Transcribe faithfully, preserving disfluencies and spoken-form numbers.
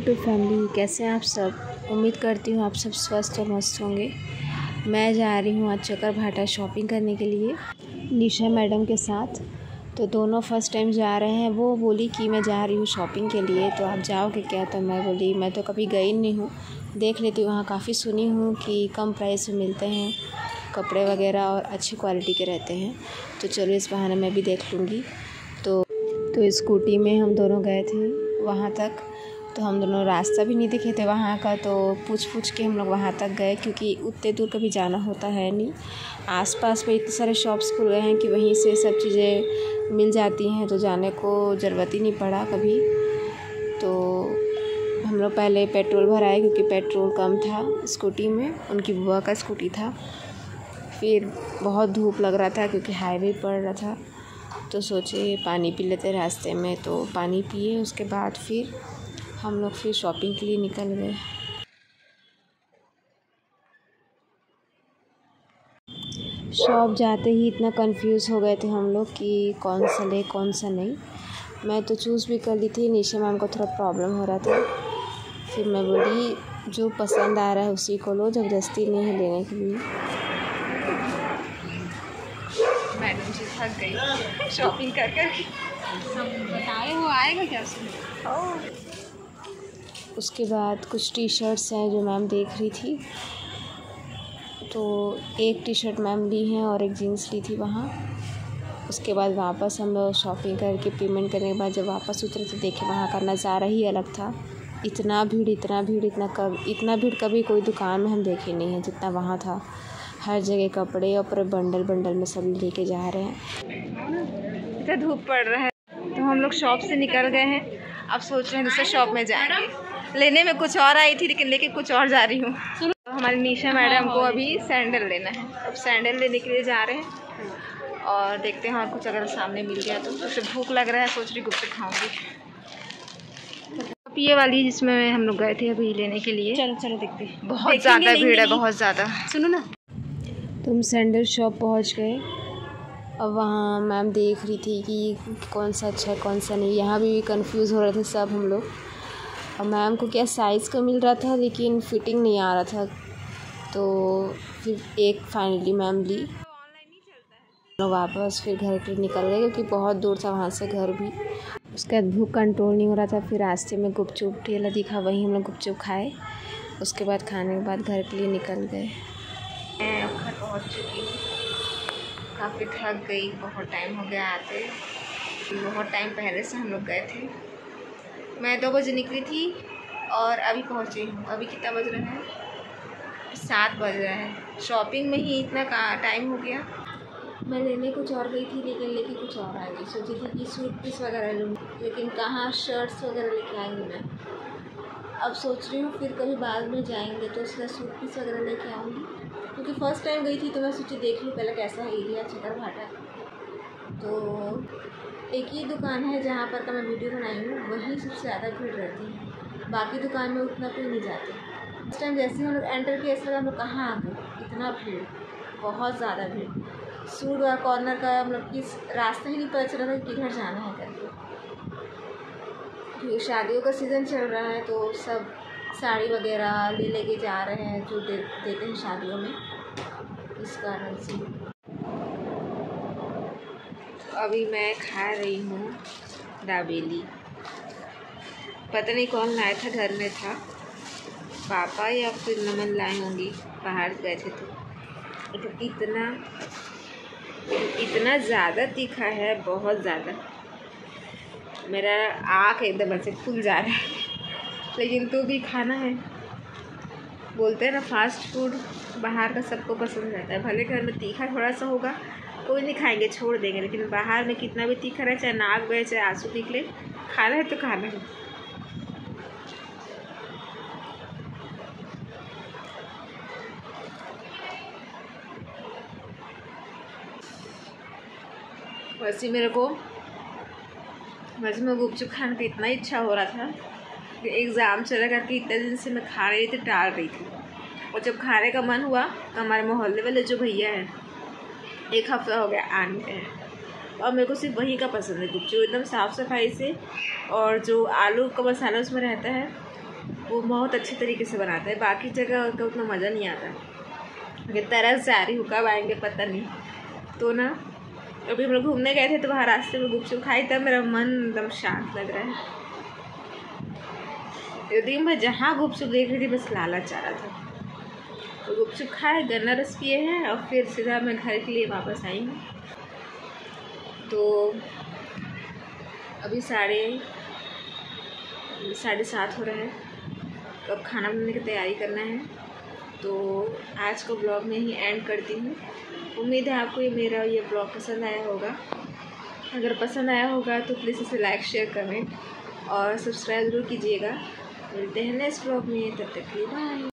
YouTube family, कैसे हैं आप सब। उम्मीद करती हूँ आप सब स्वस्थ और मस्त होंगे। मैं जा रही हूँ आज चकरभाटा शॉपिंग करने के लिए निशा मैडम के साथ। तो दोनों फर्स्ट टाइम जा रहे हैं। वो बोली कि मैं जा रही हूँ शॉपिंग के लिए, तो आप जाओगे क्या। तो मैं बोली मैं तो कभी गई नहीं हूँ, देख लेती हूँ। वहाँ काफ़ी सुनी हूँ कि कम प्राइस में मिलते हैं कपड़े वगैरह और अच्छी क्वालिटी के रहते हैं, तो चलो इस बहाने मैं भी देख लूँगी। तो तो स्कूटी में हम दोनों गए थे वहाँ तक। तो हम दोनों रास्ता भी नहीं देखे थे वहाँ का, तो पूछ पूछ के हम लोग वहाँ तक गए, क्योंकि उतने दूर कभी जाना होता है नहीं। आसपास में इतने सारे शॉप्स खुल गए हैं कि वहीं से सब चीज़ें मिल जाती हैं, तो जाने को ज़रूरत ही नहीं पड़ा कभी। तो हम लोग पहले पेट्रोल भराए, क्योंकि पेट्रोल कम था स्कूटी में, उनकी बुआ का स्कूटी था। फिर बहुत धूप लग रहा था क्योंकि हाईवे पड़ रहा था, तो सोचे पानी पी लेते रास्ते में, तो पानी पिए। उसके बाद फिर हम लोग फिर शॉपिंग के लिए निकल गए। शॉप जाते ही इतना कंफ्यूज हो गए थे हम लोग कि कौन सा ले कौन सा नहीं। मैं तो चूज़ भी कर ली थी, निशा मैम को थोड़ा प्रॉब्लम हो रहा था। फिर मैं बोली जो पसंद आ रहा है उसी को लो, ज़बरदस्ती नहीं लेने के लिए। मैडम जी थक गई शॉपिंग कर कर, सब बताए वो आएगा क्या उसमें। उसके बाद कुछ टी शर्ट्स हैं जो मैम देख रही थी, तो एक टी शर्ट मैम ली हैं और एक जीन्स ली थी वहाँ। उसके बाद वापस हम लोग शॉपिंग करके पेमेंट करने के बाद जब वापस उतरे तो देखे वहाँ का नज़ारा ही अलग था। इतना भीड़ इतना भीड़ इतना कब इतना भीड़ कभी कोई दुकान में हम देखे नहीं है जितना वहाँ था। हर जगह कपड़े और पूरे बंडल बंडल में सब लेके जा रहे हैं। इतना धूप पड़ रहा है तो हम लोग शॉप से निकल गए हैं। अब सोच रहे हैं दूसरे शॉप में जाएँ। लेने में कुछ और आई थी लेकिन लेके कुछ और जा रही हूँ। तो हमारी निशा मैडम को अभी सैंडल लेना है, अब सैंडल लेने के लिए जा रहे हैं और देखते हैं और कुछ अगर सामने मिल गया तो। उससे भूख लग रहा है, सोच रही गुपचुप खाऊंगी। अब ये वाली जिसमें हम लोग गए थे अभी लेने के लिए, चलो चलो देखते हैं। बहुत ज़्यादा भीड़ है, बहुत ज़्यादा। सुनो ना, तुम सैंडल शॉप पहुँच गए। अब वहाँ मैम देख रही थी कि कौन सा अच्छा है कौन सा नहीं। यहाँ भी कन्फ्यूज़ हो रहे थे सब हम लोग। और मैम को क्या साइज़ का मिल रहा था लेकिन फिटिंग नहीं आ रहा था, तो फिर एक फाइनली मैम ली। लोग वापस फिर घर के लिए निकल गए क्योंकि बहुत दूर था वहाँ से घर भी। उसके बाद भूख कंट्रोल नहीं हो रहा था। फिर रास्ते में गुपचुप ठेला दिखा, वहीं हम लोग गुपचुप खाए। उसके बाद खाने के बाद घर के लिए निकल गए। मैं घर पहुँच चुकी हूँ, काफ़ी थक गई, बहुत टाइम हो गया आते। बहुत टाइम पहले से हम लोग गए थे। मैं दो बजे निकली थी और अभी पहुँची हूँ। अभी कितना बज रहा है, सात बज रहा है। शॉपिंग में ही इतना टाइम हो गया। मैं लेने कुछ और गई थी लेकिन लेके कुछ और आ गई। सोची थी कि सूट पीस वगैरह लूँगी लेकिन कहाँ शर्ट्स वगैरह लेके आएंगी मैं। अब सोच रही हूँ फिर कभी बाद में जाएंगे तो उसका सूट पीस वगैरह लेके आऊँगी, क्योंकि फर्स्ट टाइम गई थी तो मैं सोची देख लूँ पहले कैसा एरिया चकरभाटा। तो एक ही दुकान है जहाँ पर का मैं वीडियो बनाई हूँ, वही सबसे ज़्यादा भीड़ रहती है। बाकी दुकान में उतना कोई नहीं जाते। उस टाइम जैसे हम लोग एंटर किए ऐसा हम लोग कहाँ आ गए, इतना भीड़, बहुत ज़्यादा भीड़। सूट और कॉर्नर का मतलब किस रास्ता ही नहीं पता चल रहा था किधर जाना है करके। तो शादियों का सीज़न चल रहा है तो सब साड़ी वगैरह ले लेके जा रहे हैं जो दे, देते हैं शादियों में, इस कारण से। अभी मैं खा रही हूँ दाबेली। पता नहीं कौन लाया था, घर में था पापा या फिर नमन लाए होंगी, बाहर गए थे तो। तो इतना इतना ज़्यादा तीखा है, बहुत ज़्यादा। मेरा आँख एकदम ऐसे फूल जा रहा है, लेकिन तो भी खाना है। बोलते हैं ना फास्ट फूड बाहर का सबको पसंद रहता है, भले घर में तीखा थोड़ा सा होगा कोई नहीं खाएंगे, छोड़ देंगे, लेकिन बाहर में कितना भी तीखा रहे, चाहे नाक बहे चाहे आंसू निकले, खाना है तो खाना है। वैसे मेरे को वैसे मैं गुपचुप खाने का इतना इच्छा हो रहा था कि एग्ज़ाम चला करके इतने दिन से मैं खा रही थी, टाल रही थी। और जब खाने का मन हुआ तो हमारे मोहल्ले वाले जो भैया हैं, एक हफ्ता हो गया आने में, और मेरे को सिर्फ वही का पसंद है गुपचुप, एकदम साफ़ सफाई से। और जो आलू का मसाला उसमें रहता है वो बहुत अच्छे तरीके से बनाते हैं, बाकी जगह का उतना मज़ा नहीं आता। अगर तरस जा रही हूँ कब आएँगे पता नहीं। तो ना अभी हम लोग घूमने गए थे तो वहाँ रास्ते में गुपचुप खाई, तब मेरा मन एकदम शांत लग रहा है। दिन भर जहाँ गुपचुप देख रही थी बस लालच आ रहा था। तो गुपचुप खाए, गन्ना रस पिए हैं और फिर सीधा मैं घर के लिए वापस आई हूँ। तो अभी साढ़े साढ़े सात हो रहा है, तो अब खाना बनाने की तैयारी करना है। तो आज को ब्लॉग में ही एंड करती हूँ। उम्मीद है आपको ये मेरा ये ब्लॉग पसंद आया होगा। अगर पसंद आया होगा तो प्लीज़ इसे लाइक, शेयर, कमेंट और सब्सक्राइब ज़रूर कीजिएगा। मिलते हैं नेक्स्ट ब्लॉग में, तब तक के लिए बाय।